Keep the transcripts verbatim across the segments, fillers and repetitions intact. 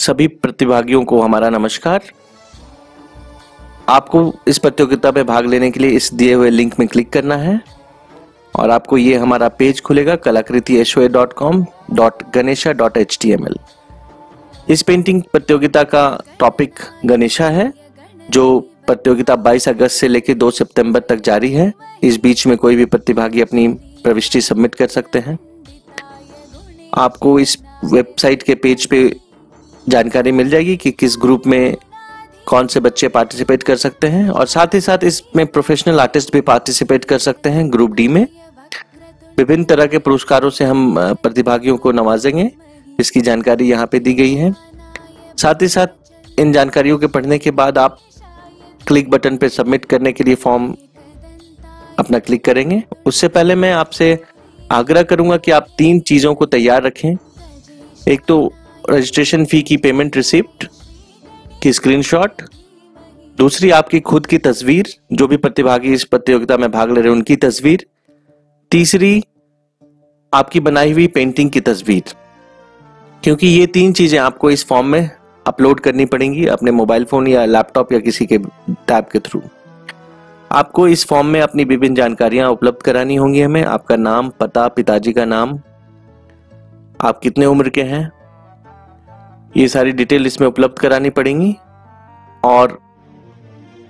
सभी प्रतिभागियों को हमारा नमस्कार। आपको इस प्रतियोगिता में भाग लेने के लिए इस दिए हुए लिंक में क्लिक करना है और आपको ये हमारा पेज खुलेगा Kalakriti S O A dot com dot Ganesha dot H T M L. इस पेंटिंग प्रतियोगिता का टॉपिक गणेशा है। जो प्रतियोगिता बाईस अगस्त से लेकर दो सितंबर तक जारी है। इस बीच में कोई भी प्रतिभागी अपनी प्रविष्टि सबमिट कर सकते हैं। आपको इस वेबसाइट के पेज पे जानकारी मिल जाएगी कि किस ग्रुप में कौन से बच्चे पार्टिसिपेट कर सकते हैं और साथ ही साथ इसमें प्रोफेशनल आर्टिस्ट भी पार्टिसिपेट कर सकते हैं। ग्रुप डी में विभिन्न तरह के पुरस्कारों से हम प्रतिभागियों को नवाजेंगे, इसकी जानकारी यहाँ पे दी गई है। साथ ही साथ इन जानकारियों के पढ़ने के बाद आप क्लिक बटन पे सबमिट करने के लिए फॉर्म अपना क्लिक करेंगे। उससे पहले मैं आपसे आग्रह करूंगा कि आप तीन चीज़ों को तैयार रखें। एक तो रजिस्ट्रेशन फी की पेमेंट रिसिप्ट की स्क्रीनशॉट, दूसरी आपकी खुद की तस्वीर, जो भी प्रतिभागी इस प्रतियोगिता में भाग ले रहे हैं उनकी तस्वीर, तीसरी आपकी बनाई हुई पेंटिंग की तस्वीर, क्योंकि ये तीन चीज़ें आपको इस फॉर्म में अपलोड करनी पड़ेंगी अपने मोबाइल फ़ोन या लैपटॉप या किसी के टैब के थ्रू। आपको इस फॉर्म में अपनी विभिन्न जानकारियां उपलब्ध करानी होंगी हमें। आपका नाम, पता, पिताजी का नाम, आप कितने उम्र के हैं, ये सारी डिटेल इसमें उपलब्ध करानी पड़ेंगी और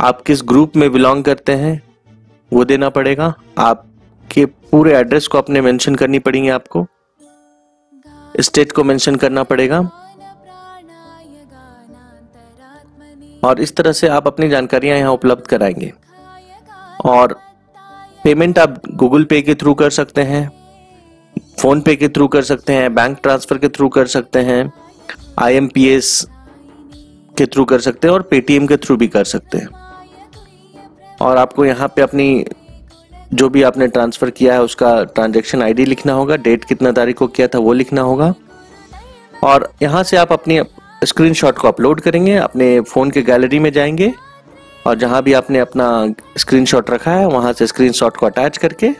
आप किस ग्रुप में बिलोंग करते हैं वो देना पड़ेगा। आपके पूरे एड्रेस को अपने मेंशन करनी पड़ेंगे, आपको स्टेट को मेंशन करना पड़ेगा और इस तरह से आप अपनी जानकारियां यहाँ उपलब्ध कराएंगे। और पेमेंट आप गूगल पे के थ्रू कर सकते हैं, फोन पे के थ्रू कर सकते हैं, बैंक ट्रांसफर के थ्रू कर सकते हैं, आई एम पी एस के थ्रू कर सकते हैं और पेटीएम के थ्रू भी कर सकते हैं। और आपको यहाँ पे अपनी जो भी आपने ट्रांसफ़र किया है उसका ट्रांजैक्शन आईडी लिखना होगा, डेट कितना तारीख को किया था वो लिखना होगा और यहाँ से आप अपनी स्क्रीनशॉट को अपलोड करेंगे। अपने फ़ोन के गैलरी में जाएंगे और जहाँ भी आपने अपना स्क्रीनशॉट रखा है वहाँ से स्क्रीनशॉट को अटैच करके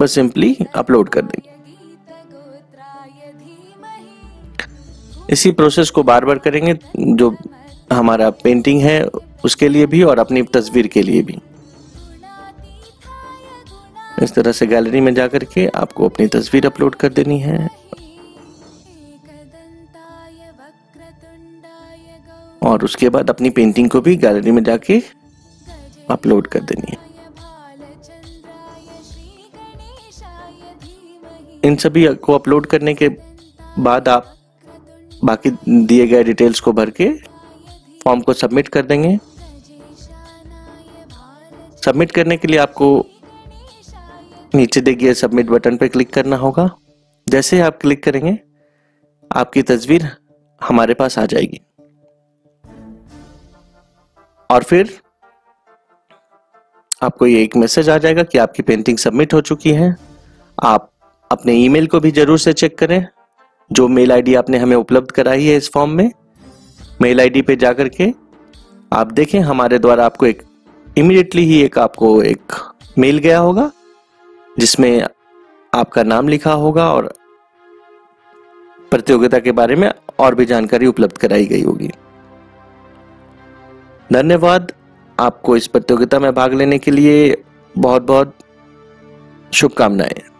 बस सिंपली अपलोड कर देंगे। इसी प्रोसेस को बार बार करेंगे, जो हमारा पेंटिंग है उसके लिए भी और अपनी तस्वीर के लिए भी। इस तरह से गैलरी में जाकर के आपको अपनी तस्वीर अपलोड कर देनी है और उसके बाद अपनी पेंटिंग को भी गैलरी में जाके अपलोड कर देनी है। इन सभी को अपलोड करने के बाद आप बाकी दिए गए डिटेल्स को भर के फॉर्म को सबमिट कर देंगे। सबमिट करने के लिए आपको नीचे दिए गए सबमिट बटन पर क्लिक करना होगा। जैसे आप क्लिक करेंगे आपकी तस्वीर हमारे पास आ जाएगी और फिर आपको ये एक मैसेज आ जाएगा कि आपकी पेंटिंग सबमिट हो चुकी है। आप अपने ईमेल को भी जरूर से चेक करें। जो मेल आईडी आपने हमें उपलब्ध कराई है इस फॉर्म में, मेल आईडी पे जाकर के आप देखें हमारे द्वारा आपको एक इमीडिएटली ही एक आपको एक मेल गया होगा जिसमें आपका नाम लिखा होगा और प्रतियोगिता के बारे में और भी जानकारी उपलब्ध कराई गई होगी। धन्यवाद। आपको इस प्रतियोगिता में भाग लेने के लिए बहुत बहुत शुभकामनाएं।